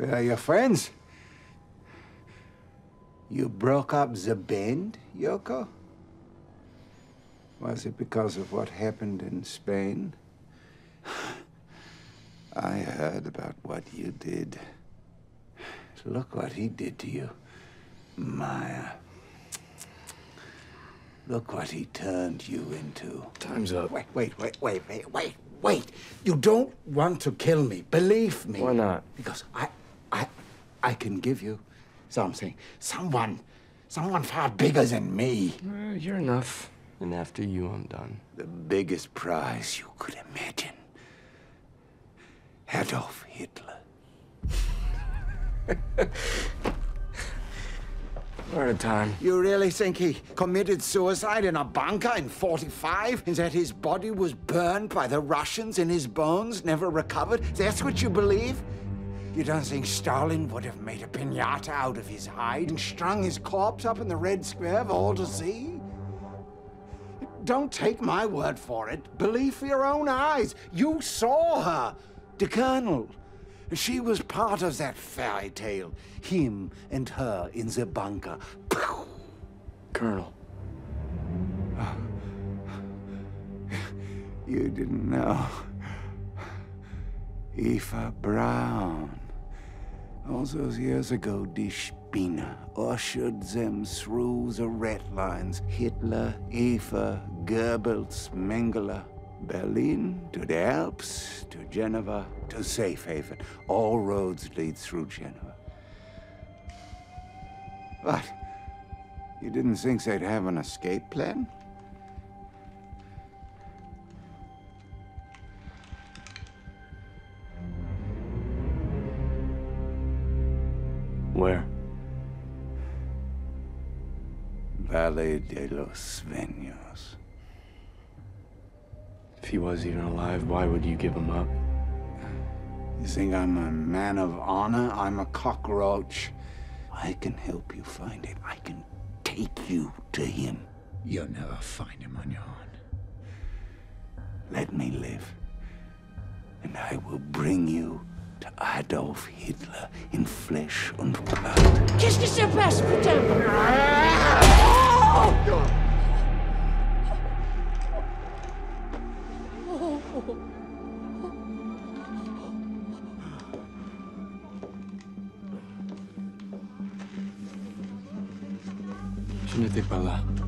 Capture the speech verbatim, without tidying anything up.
They are your friends. You broke up the band, Yoko? Was it because of what happened in Spain? I heard about what you did. Look what he did to you, Maya. Look what he turned you into. Time's up. Wait, wait, wait, wait, wait, wait, wait. You don't want to kill me, believe me. Why not? Because I, I, I can give you something. Someone, someone far bigger than me. Uh, you're enough. And after you, I'm done. The biggest prize you could imagine. Adolf Hitler. We're out of time. You really think he committed suicide in a bunker in forty-five? And that his body was burned by the Russians and his bones never recovered? That's what you believe? You don't think Stalin would have made a piñata out of his hide and strung his corpse up in the Red Square for all to see? Don't take my word for it. Believe for your own eyes. You saw her, the Colonel. She was part of that fairy tale. Him and her in the bunker. Colonel. You didn't know. Eva Braun. All those years ago, die Spinne ushered them through the red lines. Hitler, Eva, Goebbels, Mengele. Berlin, to the Alps, to Geneva, to safe haven. All roads lead through Geneva. What? You didn't think they'd have an escape plan? Where? Valle de los Sueños. If he was even alive, why would you give him up? You think I'm a man of honor? I'm a cockroach. I can help you find him. I can take you to him. You'll never find him on your own. Let me live, and I will bring you to Adolf Hitler in flesh and blood. Qu'est-ce qui se passe, putain? Oh! Je n'étais pas là.